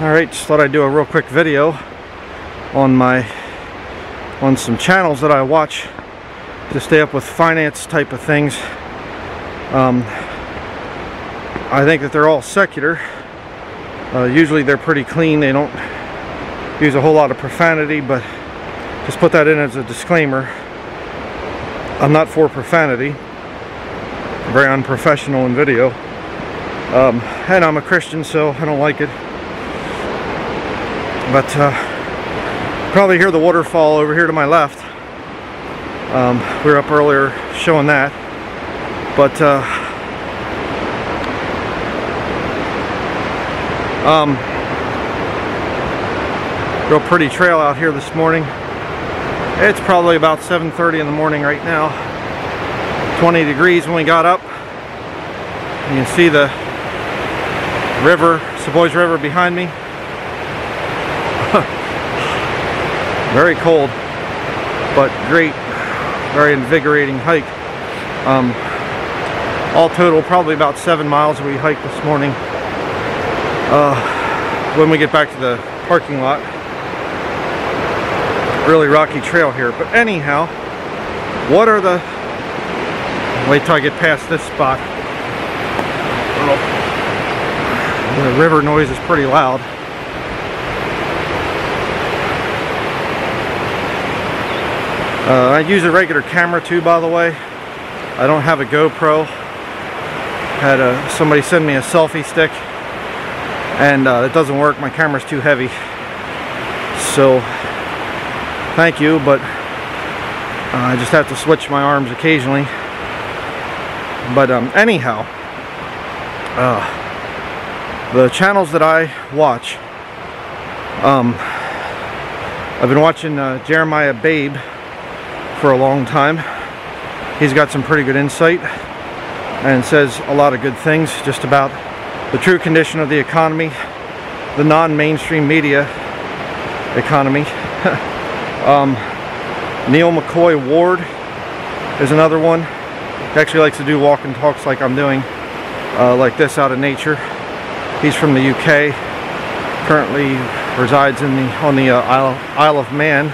Alright, just thought I'd do a real quick video on some channels that I watch to stay up with finance type of things. I think that they're all secular. Usually they're pretty clean, they don't use a whole lot of profanity, but just put that in as a disclaimer. I'm not for profanity. Very unprofessional in video. And I'm a Christian, so I don't like it. But probably hear the waterfall over here to my left. We were up earlier showing that. But real pretty trail out here this morning. It's probably about 7:30 in the morning right now. 20 degrees when we got up. You can see the river, Savoy's River behind me. Very cold, but great, very invigorating hike. All total, probably about 7 miles we hiked this morning. When we get back to the parking lot, really rocky trail here. But anyhow, what are the... Wait till I get past this spot. The river noise is pretty loud. I use a regular camera too, by the way. I don't have a GoPro. Had somebody send me a selfie stick, and it doesn't work. My camera's too heavy. So thank you, but I just have to switch my arms occasionally. But anyhow, the channels that I watch, I've been watching Jeremiah Babe for a long time. He's got some pretty good insight and says a lot of good things just about the true condition of the economy, the non-mainstream media economy. Neil McCoy Ward is another one. He actually likes to do walk and talks like I'm doing, like this out of nature. He's from the UK, currently resides in on the Isle of Man,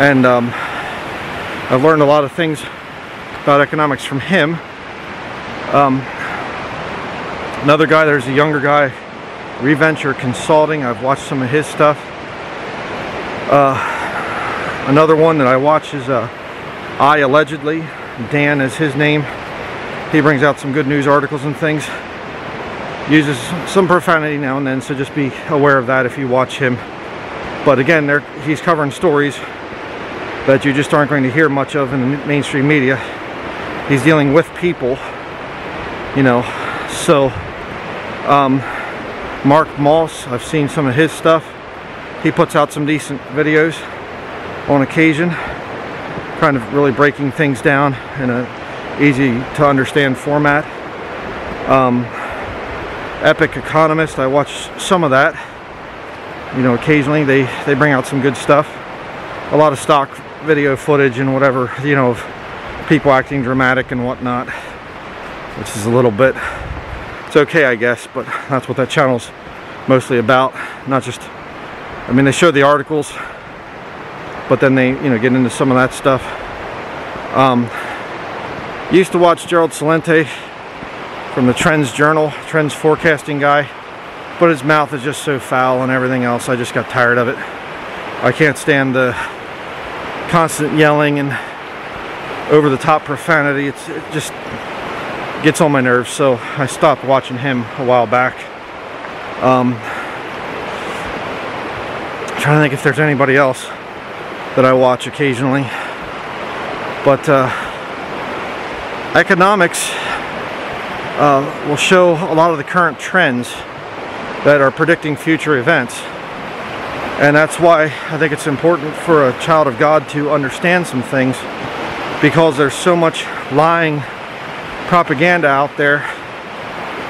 and I've learned a lot of things about economics from him. Another guy, there's a younger guy, ReVenture Consulting. I've watched some of his stuff. Another one that I watch is I Allegedly. Dan is his name. He brings out some good news articles and things. Uses some profanity now and then, so just be aware of that if you watch him. But again, he's covering stories that you just aren't going to hear much of in the mainstream media. He's dealing with people, you know. So, Mark Moss, I've seen some of his stuff. He puts out some decent videos on occasion, kind of really breaking things down in an easy to understand format. Epic Economist, I watch some of that. You know, occasionally they bring out some good stuff. A lot of stock video footage and whatever, you know, of people acting dramatic and whatnot, which is a little bit, it's okay I guess, but that's what that channel's mostly about. Not just, I mean, they show the articles, but then they, you know, get into some of that stuff. Used to watch Gerald Celente from the Trends Journal, Trends forecasting guy, but his mouth is just so foul and everything else, I just got tired of it. I can't stand the constant yelling and over-the-top profanity. It just gets on my nerves, so I stopped watching him a while back. I'm trying to think if there's anybody else that I watch occasionally, but economics will show a lot of the current trends that are predicting future events, and that's why I think it's important for a child of God to understand some things, because there's so much lying propaganda out there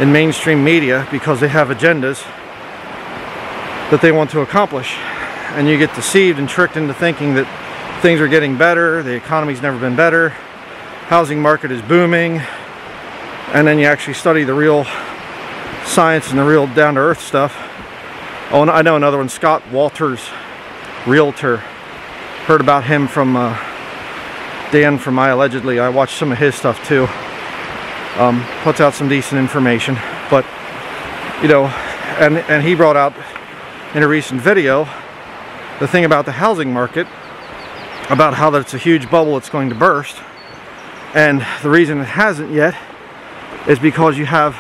in mainstream media because they have agendas that they want to accomplish, and you get deceived and tricked into thinking that things are getting better, the economy's never been better, housing market is booming, and then you actually study the real science and the real down-to-earth stuff, Oh, I know another one, Scott Walters, realtor. Heard about him from Dan from I Allegedly. I watched some of his stuff too. Puts out some decent information, but you know, and he brought out in a recent video the thing about the housing market, about how that's a huge bubble that's going to burst, and the reason it hasn't yet is because you have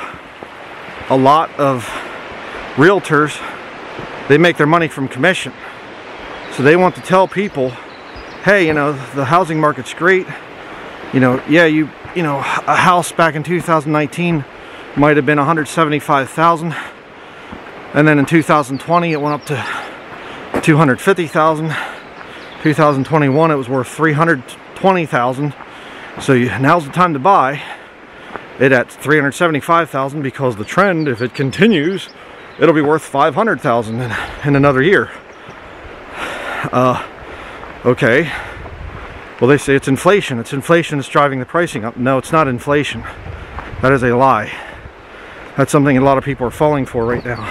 a lot of realtors. They make their money from commission, so they want to tell people, hey, you know, the housing market's great. You know, yeah, you know, a house back in 2019 might have been $175,000, and then in 2020 it went up to $250,000. 2021 it was worth $320,000. So now's the time to buy it at $375,000, because the trend, if it continues, it'll be worth $500,000 in another year. Okay, well, they say it's inflation. It's inflation that's driving the pricing up. No, it's not inflation. That is a lie. That's something a lot of people are falling for right now.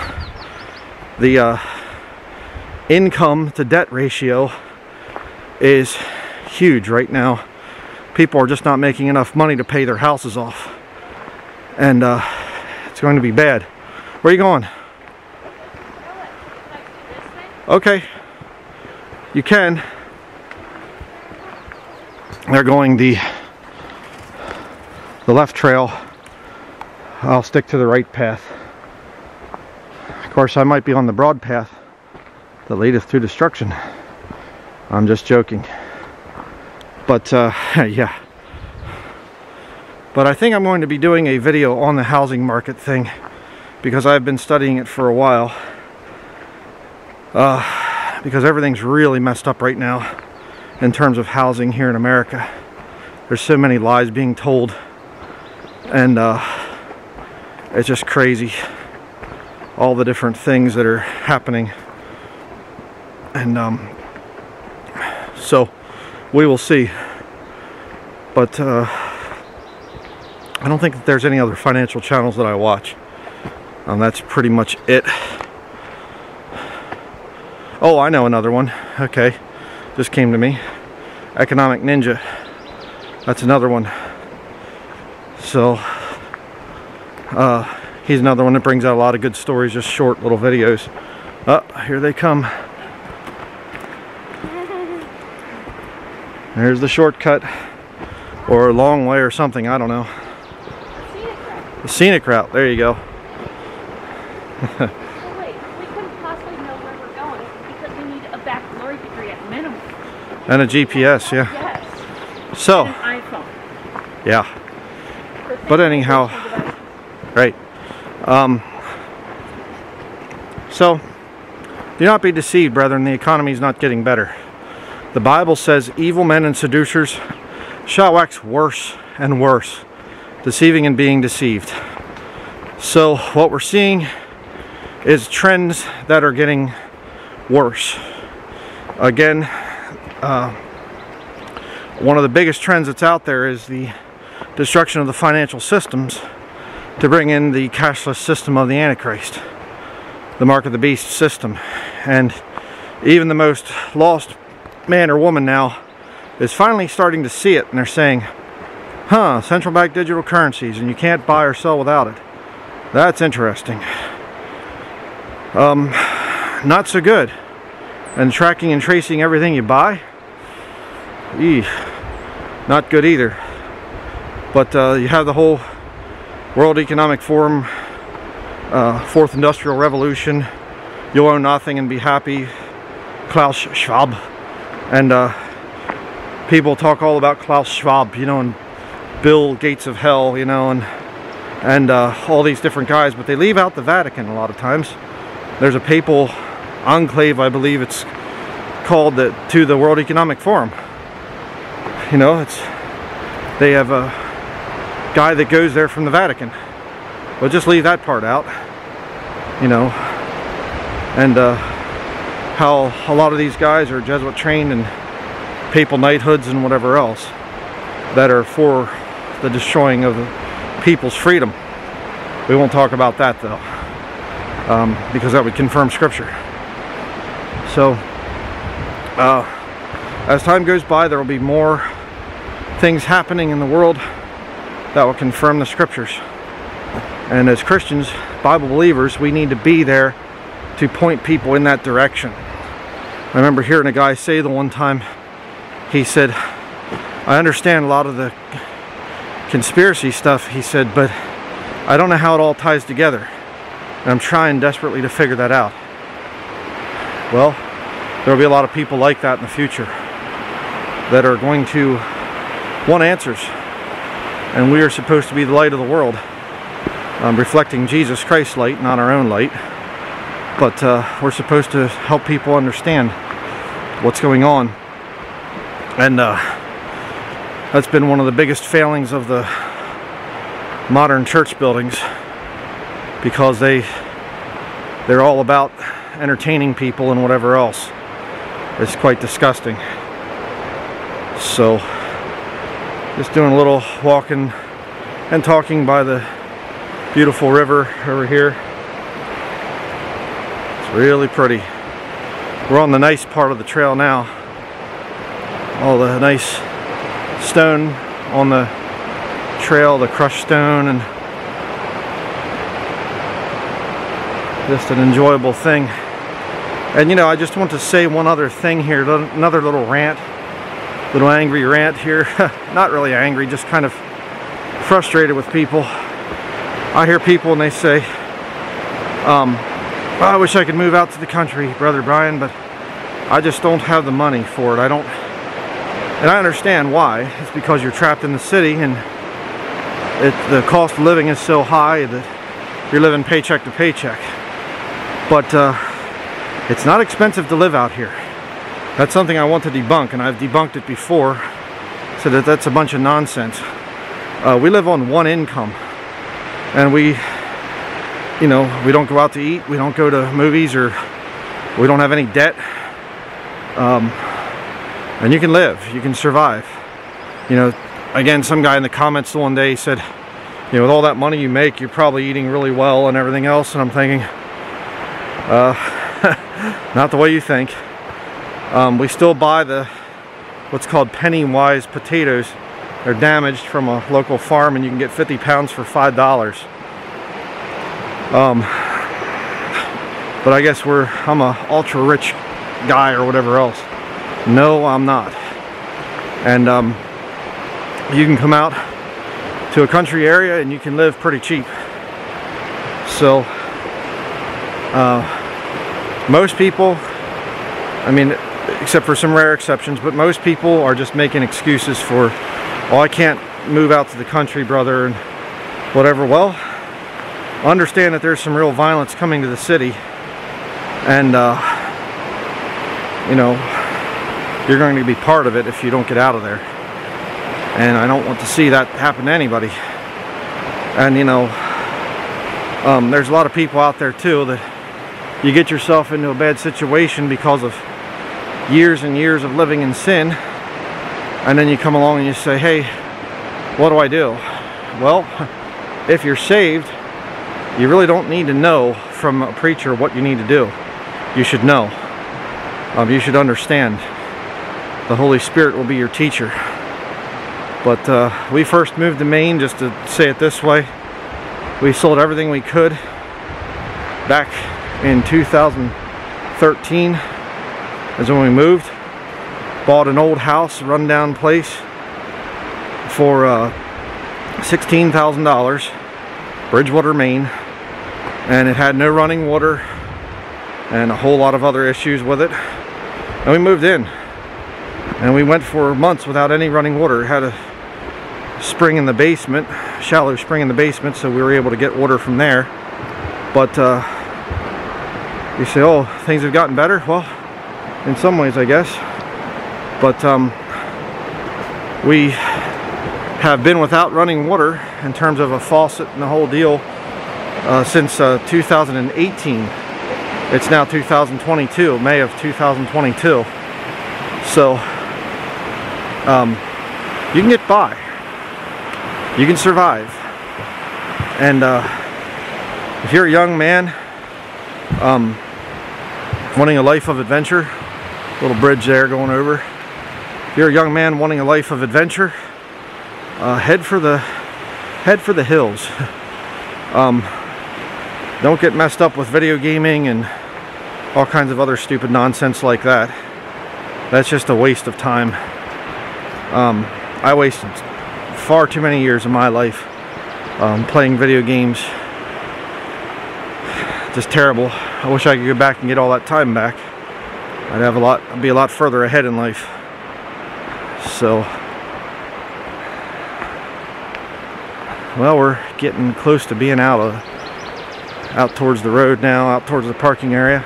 The income to debt ratio is huge right now. People are just not making enough money to pay their houses off, and it's going to be bad. Where are you going? Okay, you can. They're going the left trail. I'll stick to the right path. Of course, I might be on the broad path that leadeth to destruction. I'm just joking. But yeah. But I think I'm going to be doing a video on the housing market thing, because I've been studying it for a while. Because everything's really messed up right now in terms of housing here in America. There's so many lies being told, and it's just crazy, all the different things that are happening. And so we will see. But I don't think that there's any other financial channels that I watch. That's pretty much it. Oh, I know another one. Okay, just came to me. Economic Ninja. That's another one. So he's another one that brings out a lot of good stories, just short little videos. Oh, here they come. There's the shortcut, or a long way or something, I don't know. The scenic route, there you go. And a GPS, yeah. Yes. So, and an iPhone. Yeah. But anyhow, right. So, do not be deceived, brethren. The economy is not getting better. The Bible says evil men and seducers shall wax worse and worse, deceiving and being deceived. So, what we're seeing is trends that are getting worse. Again, one of the biggest trends that's out there is the destruction of the financial systems to bring in the cashless system of the Antichrist, the mark of the beast system. And even the most lost man or woman now is finally starting to see it, and they're saying, huh, central bank digital currencies, and you can't buy or sell without it. That's interesting. Not so good. And tracking and tracing everything you buy, not good either. But you have the whole World Economic Forum, Fourth Industrial Revolution, You'll Own Nothing and Be Happy, Klaus Schwab. And people talk all about Klaus Schwab, you know, and Bill Gates of hell, you know, and all these different guys, but they leave out the Vatican a lot of times. There's a papal enclave, I believe it's called, to the World Economic Forum. You know, they have a guy that goes there from the Vatican. Well, just leave that part out, you know. And how a lot of these guys are Jesuit trained and papal knighthoods and whatever else that are for the destroying of the people's freedom. We won't talk about that though. because that would confirm scripture. So as time goes by, there will be more things happening in the world that will confirm the scriptures. And as Christians, Bible believers, we need to be there to point people in that direction. I remember hearing a guy say the one time, he said, I understand a lot of the conspiracy stuff, he said, but I don't know how it all ties together. And I'm trying desperately to figure that out. Well, there will be a lot of people like that in the future that are going to want answers. And we are supposed to be the light of the world, reflecting Jesus Christ's light, not our own light. But we're supposed to help people understand what's going on. And that's been one of the biggest failings of the modern church buildings, because they're all about entertaining people and whatever else. It's quite disgusting. So just doing a little walking and talking by the beautiful river over here. Really pretty. We're on the nice part of the trail now. All the nice stone on the trail, the crushed stone, and just an enjoyable thing. And you know, I just want to say one other thing here, another little rant, little angry rant here. Not really angry, just kind of frustrated with people. I hear people and they say, well, I wish I could move out to the country, Brother Brian, but I just don't have the money for it. I don't, and I understand why. It's because you're trapped in the city, and the cost of living is so high that you're living paycheck to paycheck. But it's not expensive to live out here. That's something I want to debunk, and I've debunked it before, so that's a bunch of nonsense. We live on one income, and you know, we don't go out to eat, we don't go to movies, or we don't have any debt. And you can live, you can survive. You know, again, some guy in the comments one day said, you know, with all that money you make, you're probably eating really well and everything else. And I'm thinking, not the way you think. We still buy what's called penny-wise potatoes. They're damaged from a local farm, and you can get 50 pounds for $5. But I guess I'm a ultra rich guy or whatever else. No, I'm not. And you can come out to a country area and you can live pretty cheap. So most people, I mean, except for some rare exceptions, but most people are just making excuses for, oh, I can't move out to the country, brother, and whatever. Well, understand that there's some real violence coming to the city, and you know, you're going to be part of it if you don't get out of there, and I don't want to see that happen to anybody. And you know, there's a lot of people out there too that you get yourself into a bad situation because of years and years of living in sin, and then you come along and you say, hey, what do I do? Well, if you're saved, you really don't need to know from a preacher what you need to do. You should know. You should understand. The Holy Spirit will be your teacher. But we first moved to Maine, just to say it this way. We sold everything we could back in 2013 is when we moved. Bought an old house, rundown place for $16,000. Bridgewater, Maine, and it had no running water and a whole lot of other issues with it. And we moved in, and we went for months without any running water. It had a spring in the basement, shallow spring in the basement, so we were able to get water from there. But you say, oh, things have gotten better. Well, in some ways, I guess. But we have been without running water in terms of a faucet and the whole deal since 2018. It's now 2022, May of 2022. So you can get by, you can survive. And if you're a young man wanting a life of adventure. Little bridge there going over. If you're a young man wanting a life of adventure, head for the hills. Don't get messed up with video gaming and all kinds of other stupid nonsense like that. That's just a waste of time. I wasted far too many years of my life playing video games. Just terrible. I wish I could go back and get all that time back. I'd be a lot further ahead in life. So, well, we're getting close to being out towards the road now, out towards the parking area.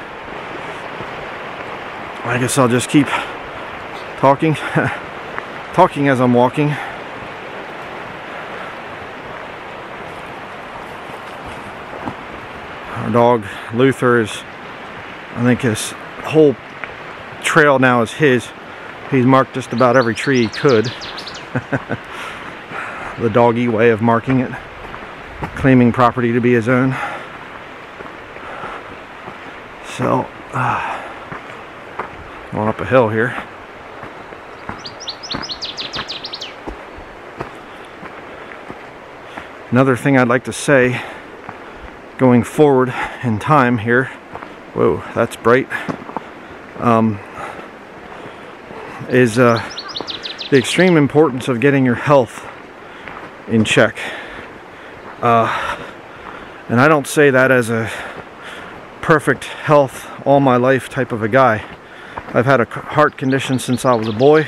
I guess I'll just keep talking, talking as I'm walking. Our dog Luther is, I think his whole trail now is his. He's marked just about every tree he could. The doggy way of marking it, claiming property to be his own. So, going up a hill here. Another thing I'd like to say going forward in time here, whoa, that's bright, is the extreme importance of getting your health in check. And I don't say that as a perfect health all my life type of a guy. I've had a heart condition since I was a boy.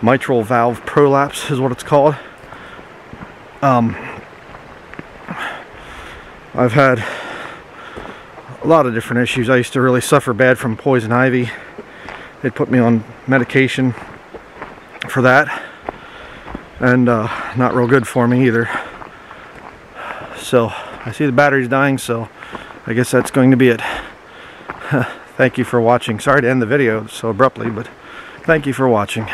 Mitral valve prolapse is what it's called. I've had a lot of different issues. I used to really suffer bad from poison ivy. They put me on medication for that, and not real good for me either. So I see the battery's dying, so I guess that's going to be it. Thank you for watching. Sorry to end the video so abruptly, but thank you for watching.